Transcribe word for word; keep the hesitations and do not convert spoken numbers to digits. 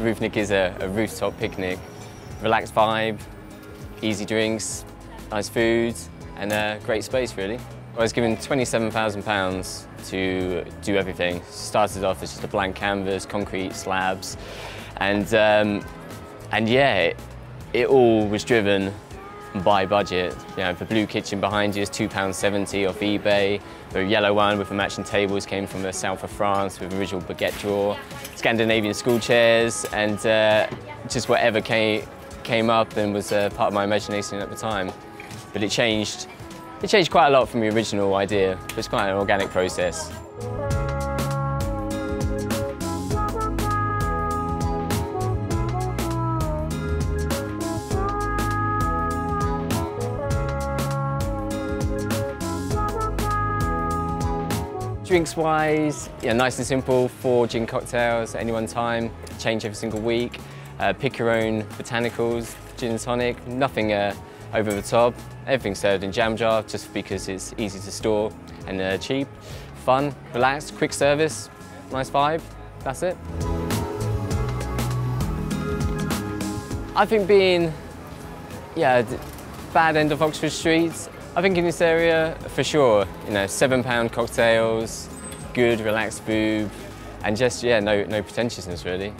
Roofnik is a, a rooftop picnic. Relaxed vibe, easy drinks, nice food, and a great space really. I was given twenty-seven thousand pounds to do everything. Started off as just a blank canvas, concrete slabs, and um, and yeah, it, it all was driven by budget. You know, the blue kitchen behind you is two pounds seventy off eBay. The yellow one with the matching tables came from the south of France with original baguette drawer, Scandinavian school chairs, and uh, just whatever came came up and was uh, part of my imagination at the time. But it changed. It changed quite a lot from the original idea. It's quite an organic process. Drinks-wise, yeah, nice and simple, four gin cocktails at any one time, change every single week. Uh, pick your own botanicals, gin and tonic, nothing uh, over the top. Everything's served in jam jar just because it's easy to store and uh, cheap. Fun, relaxed, quick service, nice vibe, that's it. I think being, yeah, bad end of Oxford Street, I think in this area, for sure, you know, seven pound cocktails, good relaxed food, and just, yeah, no, no pretentiousness really.